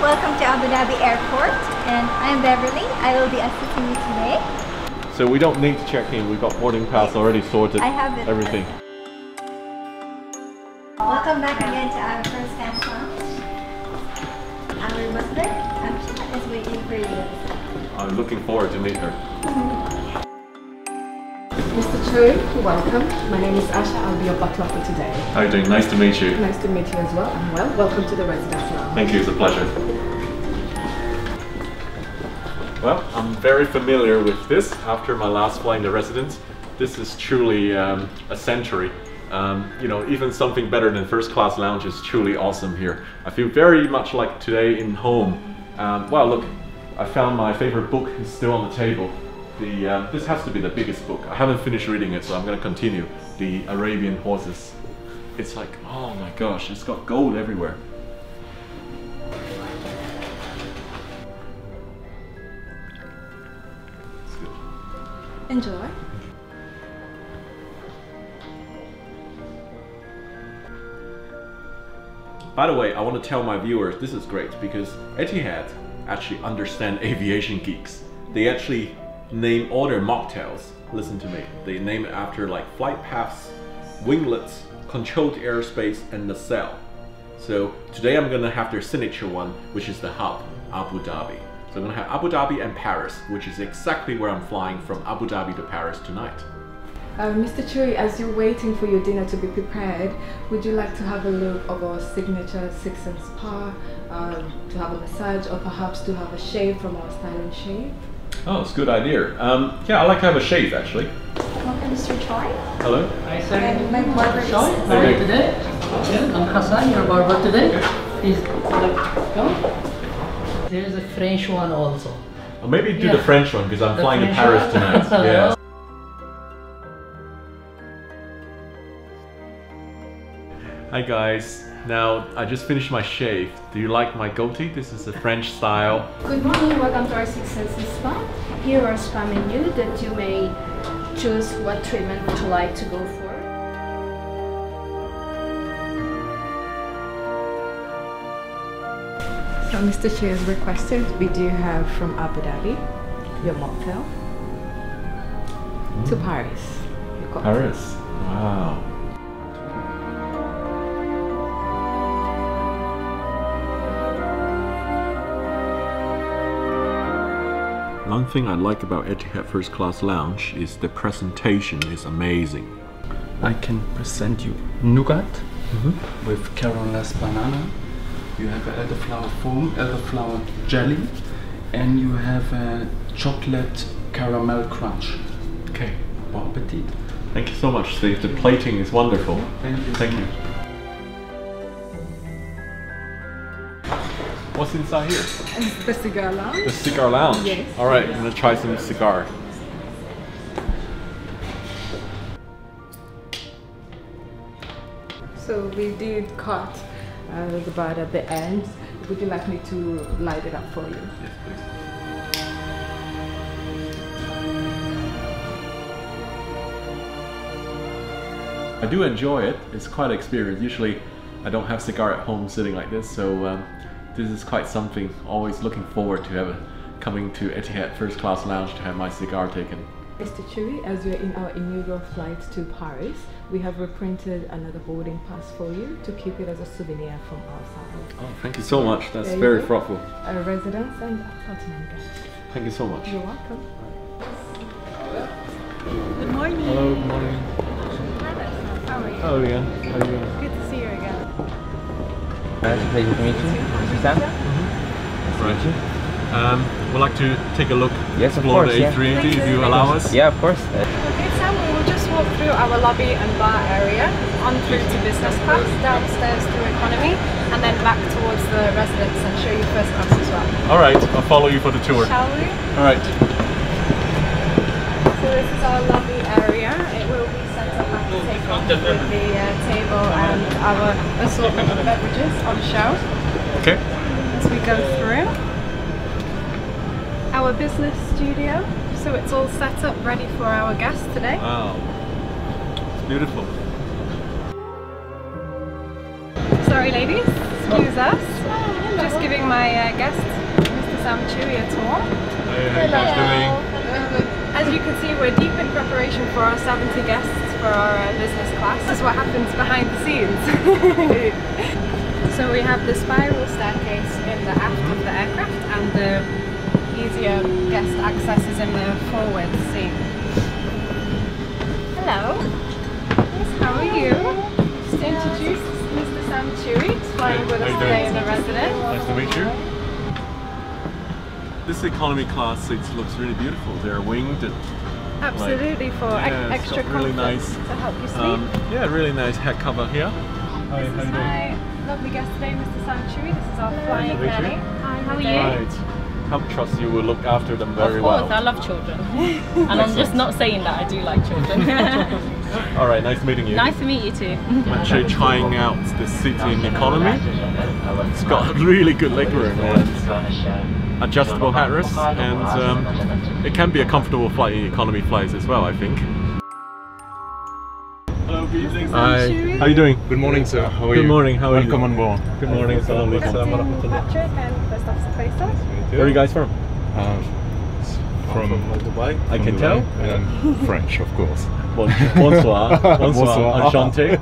Welcome to Abu Dhabi Airport, and I'm Beverly. I will be assisting you today. So we don't need to check in, we've got boarding pass already sorted. I have it. Everything. Welcome back again to our first class lounge. Our ambassador, Amcha, is waiting for you. I'm looking forward to meet her. Mr. Chu, welcome. My name is Asha. I'll be your butler for today. How are you doing? Nice to meet you. Nice to meet you as well. I'm well. Welcome to the Residence Lounge. Thank you. It's a pleasure. Well, I'm very familiar with this after my last flight in the Residence. This is truly a century. You know, even something better than first class lounge is truly awesome here. I feel very much like today in home. Wow, look, I found my favorite book is still on the table. This has to be the biggest book. I haven't finished reading it, so I'm going to continue. The Arabian Horses. It's like, oh my gosh, it's got gold everywhere. It's good. Enjoy. By the way, I want to tell my viewers, this is great because Etihad actually understand aviation geeks. They actually name all their mocktails. Listen to me. They name it after like flight paths, winglets, controlled airspace, and nacelle. So today I'm gonna have their signature one, which is the hub, Abu Dhabi. So I'm gonna have Abu Dhabi and Paris, which is exactly where I'm flying from Abu Dhabi to Paris tonight. Mr. Chui, as you're waiting for your dinner to be prepared, would you like to have a look of our signature 6th spa, to have a massage, or perhaps to have a shave from our styling shave? Oh, it's a good idea. Yeah, I'd like to have a shave, actually. Welcome, Mr. Choi. Hello. Hi, sir. My barber is okay. Today. Yeah, I'm Hassan, your barber today. Please, go. There's a French one also. Well, maybe do the French one, because I'm flying to Paris tonight. Yeah. Hi, guys. Now, I just finished my shave. Do you like my goatee? This is the French style. Good morning, welcome to our Six Senses Spa. Here are spa menu that you may choose what treatment would you like to go for. So Mr. Chui has requested, we do have from Abu Dhabi, your mocktail, to Paris, your cocktail. Paris, wow. One thing I like about Etihad First Class Lounge is the presentation is amazing. I can present you nougat with Carolina's banana. You have an elderflower foam, elderflower jelly, and you have a chocolate caramel crunch. Okay. Bon appetit. Thank you so much, Steve. The plating is wonderful. Thank you. Thank you. What's inside here? It's the cigar lounge. The cigar lounge? Yes. Alright, I'm going to try some cigar. So we did cut the bud at the end. Would you like me to light it up for you? Yes, please. I do enjoy it. It's quite an experience. Usually I don't have cigar at home sitting like this, so this is quite something. Always looking forward to coming to Etihad First Class Lounge to have my cigar taken. Mr. Chui, as you're in our inaugural flight to Paris, we have reprinted another boarding pass for you to keep it as a souvenir from our side. Oh, thank you so much. That's very thoughtful. A residence and platinum guest. Thank you so much. You're welcome. Good morning. Hello, good morning. How are you? Oh, yeah. How are you? Good to see you again. It's a pleasure to meet you. Sam? Right. We'd like to take a look. Yes, of course. The A380, if you allow us. Yeah, of course. Okay, Sam, we will just walk through our lobby and bar area, on through to business class, downstairs to economy, and then back towards the residence and show you first class as well. All right, I'll follow you for the tour. Shall we? All right. So this is our lobby area. It will be set up at the table with the table and our assortment of beverages on show. Okay. As we go through our business studio, so it's all set up ready for our guests today. Wow, it's beautiful. Sorry ladies, excuse us. Just just giving my guest, Mr. Sam Chui, a tour. Hey, how's doing? As you can see, we're deep in preparation for our 70 guests for our business class. This is what happens behind the scenes. So we have the spiral staircase in the aft of the aircraft, and the easier guest access is in the forward seat. Hello. Yes, how are you? Just introduce Mr. Sam Chui, who's flying with us today in The Residence. Nice to meet you. This economy class seats looks really beautiful. They're winged. And absolutely, like, for extra comfort, really nice, to help you sleep. Yeah, really nice head cover here. Hi, this is my lovely guest today, Mr. Sam Chui. This is our flying nanny. Hi, how are you? Right. I trust you will look after them very well. Of course, I love children. And I'm just not saying that, I do like children. Alright, nice meeting you. Nice to meet you too. I'm actually trying out the seating economy. It's got really good leg room and adjustable headrests, and it can be a comfortable flight in economy flights as well, I think. Hello, good evening. Hi. How are you doing? Good morning, sir. How are you? Good morning, how are you? Welcome on board. Good morning, sir. I'm Patrick and First Officer Faisal. Where are you guys from? From Dubai. I can tell. And French, of course. Bonsoir. Bonsoir. Enchanté.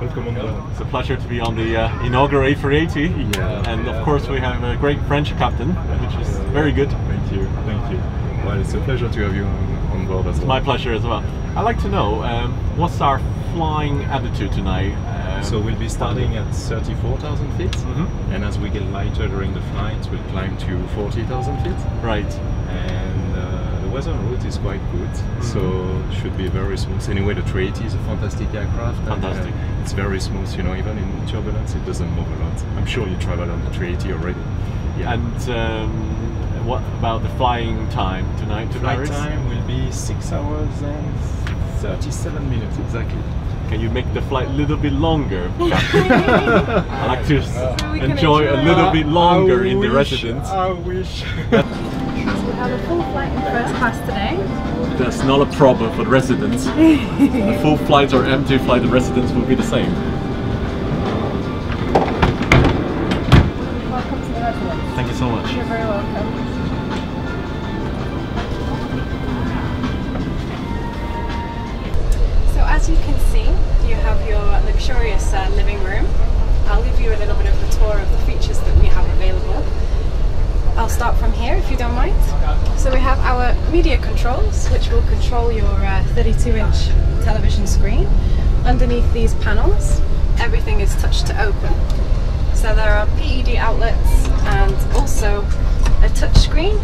Welcome on board. It's a pleasure to be on the inaugural A380. Yeah. And of course we have a great French captain, which is very good. Thank you. Thank you. Well, it's a pleasure to have you on board as well. My pleasure as well. I'd like to know, what's our flying attitude tonight? So we'll be starting at 34,000 feet, and as we get lighter during the flight, we'll climb to 40,000 feet. Right. And the weather en route is quite good, so it should be very smooth. Anyway, the 380 is a fantastic aircraft. Fantastic. And, it's very smooth, you know, even in turbulence, it doesn't move a lot. I'm sure you travel on the 380 already. Yeah. And what about the flying time tonight? Flight time will be 6 hours and 37 minutes exactly. Can you make the flight a little bit longer? I like to enjoy a little bit longer in The Residence. I wish. We have a full flight in first class today. That's not a problem for The Residence. The full flights or empty flight, The Residence will be the same. Welcome to The Residence. Thank you so much. You're very welcome. As you can see, you have your luxurious living room. I'll leave you a little bit of a tour of the features that we have available. I'll start from here if you don't mind. So we have our media controls, which will control your 32-inch television screen. Underneath these panels, everything is touched to open. So there are PED outlets and also a touch screen,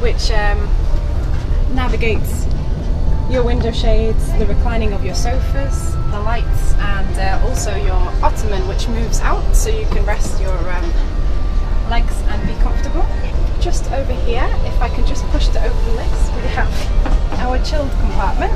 which navigates your window shades, the reclining of your sofas, the lights, and also your ottoman, which moves out so you can rest your legs and be comfortable. Just over here, if I can just push to open this, we have our chilled compartment.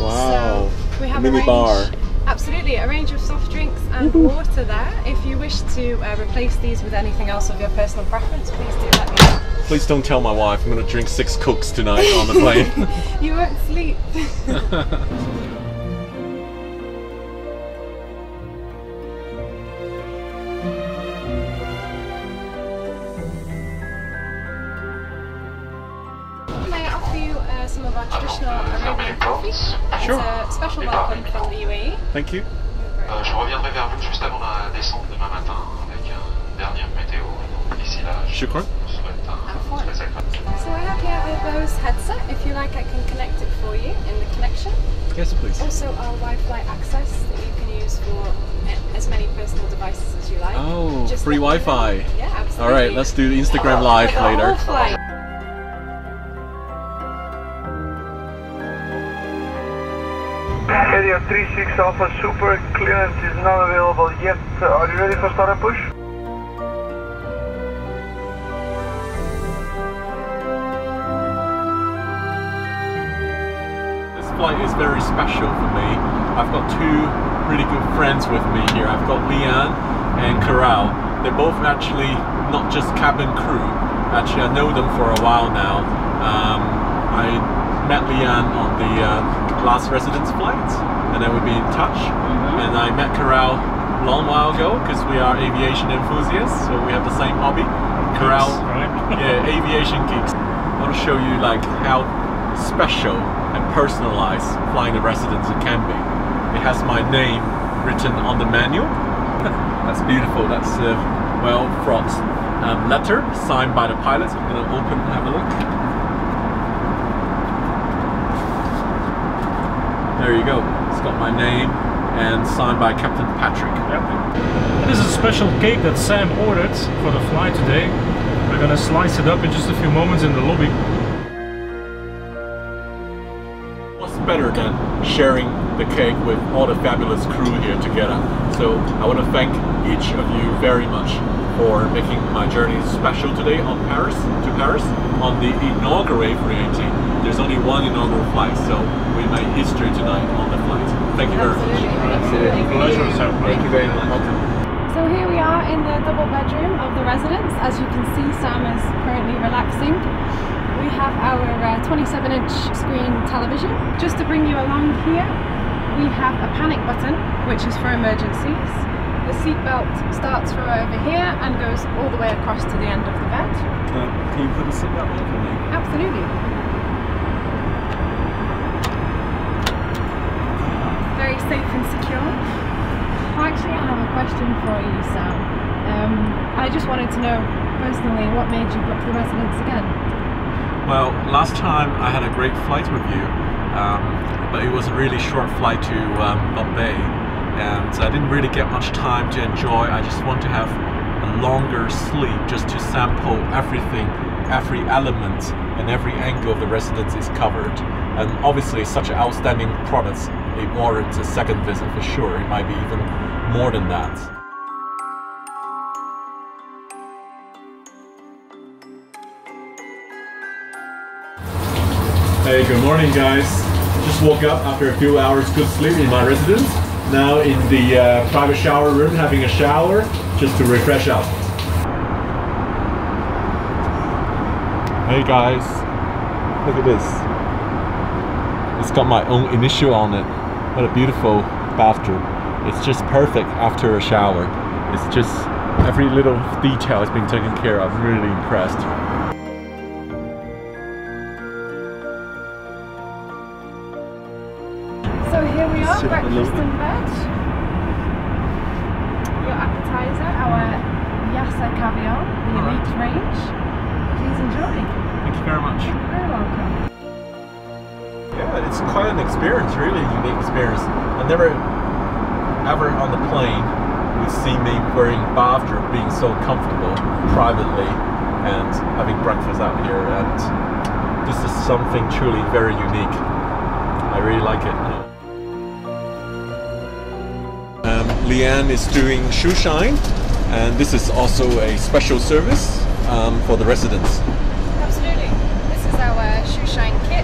Wow, so we have a mini bar. Absolutely, a range of soft drinks and water there. If you wish to replace these with anything else of your personal preference, please do let me know. Please don't tell my wife, I'm gonna drink 6 cooks tonight on the plane. You won't sleep. Can I offer you some of our traditional Arabian coffee? Sure. It's a special welcome from the UAE. Thank you. Je reviendrai vers vous juste avant la descente demain matin avec un dernier météo. D'ici là, shukran. So I have here our Bose headset. If you like, I can connect it for you in the connection. Yes, please. Also our Wi-Fi access that you can use for as many personal devices as you like. Oh, just free Wi-Fi. Yeah, absolutely. All right, let's do the Instagram live later. Area 36 Alpha Super, clearance is not available yet. Are you ready for startup push? This flight is very special for me. I've got 2 really good friends with me here. I've got Leanne and Corral. They're both actually not just cabin crew. Actually, I know them for a while now. I met Leanne on the last Residence flight, and then we've been in touch. And I met Corral long while ago because we are aviation enthusiasts, so we have the same hobby. Corral, right? Yeah, aviation geeks. I want to show you like how special and personalized flying The Residence it can be. It has my name written on the manual. That's beautiful. That's well fraught letter signed by the pilots. I'm going to open and have a look. There you go. It's got my name and signed by Captain Patrick. Yep. This is a special cake that Sam ordered for the flight today. We're gonna slice it up in just a few moments in the lobby. What's better than sharing the cake with all the fabulous crew here together? So I want to thank each of you very much for making my journey special today on Paris on the inaugural A380. There's only one inaugural flight, so we made history tonight on the flight. Thank you very much. Absolutely. Pleasure, sir. Thank you very much. So here we are in the double bedroom of the residence. As you can see, Sam is currently relaxing. We have our 27-inch screen television. Just to bring you along here, we have a panic button, which is for emergencies. The seatbelt starts from over here and goes all the way across to the end of the bed. Can you put the seatbelt back on there? Absolutely. Very safe and secure. Actually, I have a question for you, Sam. I just wanted to know, personally, what made you book the residence again? Well, last time I had a great flight with you, but it was a really short flight to Bombay. And I didn't really get much time to enjoy. I just want to have a longer sleep just to sample everything, every element and every angle of the residence is covered. And obviously such outstanding products, it warrants a second visit for sure. It might be even more than that. Hey, good morning guys. Just woke up after a few hours good sleep in my residence. Now in the private shower room, having a shower just to refresh out. Hey guys, look at this. It's got my own initial on it. What a beautiful bathroom. It's just perfect after a shower. It's just every little detail has been taken care of. I'm really impressed. Breakfast and veg, your appetizer, our Yassa caviar, the elite range. Please enjoy. Thank you very much. You're very welcome. Yeah, it's quite an experience, really a unique experience. I never ever on the plane would see me wearing bathrobe, being so comfortable privately and having breakfast out here, and this is something truly very unique. I really like it. Leanne is doing shoe shine, and this is also a special service for the residents. Absolutely. This is our shoe shine kit.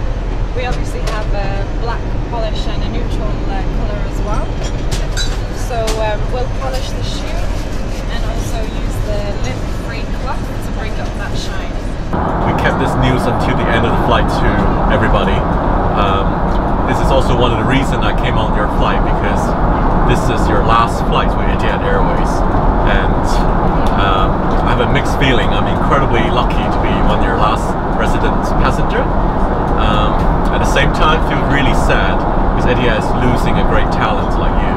We obviously have a black polish and a neutral colour as well. So we'll polish the shoe and also use the lint-free cloth to bring up that shine. We kept this news until the end of the flight to everybody. This is also one of the reasons I came on your flight, because this is your last flight with Etihad Airways, and I have a mixed feeling. I'm incredibly lucky to be one of your last resident passenger. At the same time, feel really sad because Etihad is losing a great talent like you.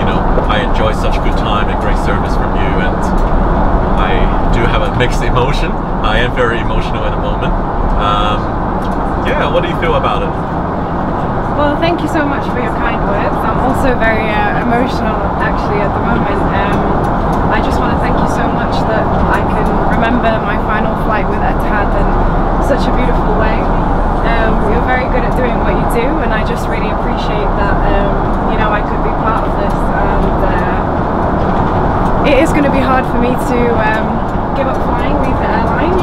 You know, I enjoy such good time and great service from you, and I do have a mixed emotion. I am very emotional at the moment. Yeah, what do you feel about it? Well, thank you so much for your kind words. I'm also very emotional actually at the moment. I just want to thank you so much that I can remember my final flight with Etihad in such a beautiful way. You're very good at doing what you do, and I just really appreciate that you know, I could be part of this, and it is going to be hard for me to give up flying, leave the airline.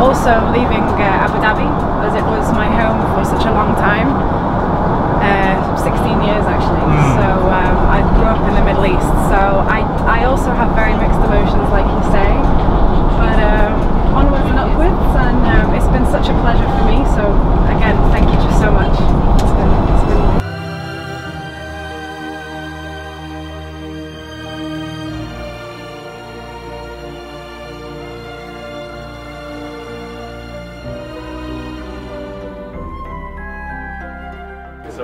Also leaving Abu Dhabi, as it was my home for such a long time, 16 years actually. So I grew up in the Middle East, so I also have very mixed emotions like you say, but onwards and upwards, and it's been such a pleasure for me, so again thank you just so much. It's been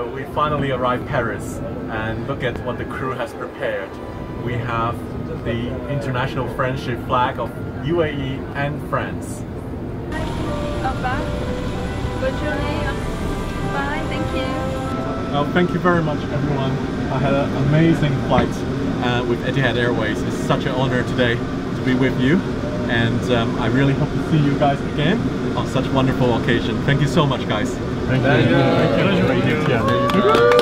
So we finally arrived in Paris, and look at what the crew has prepared. We have the international friendship flag of UAE and France. Bye, thank you. Oh, thank you very much, everyone. I had an amazing flight with Etihad Airways. It's such an honor today to be with you, and I really hope to see you guys again on such a wonderful occasion. Thank you so much, guys. Thank you. Thank you. Thank you.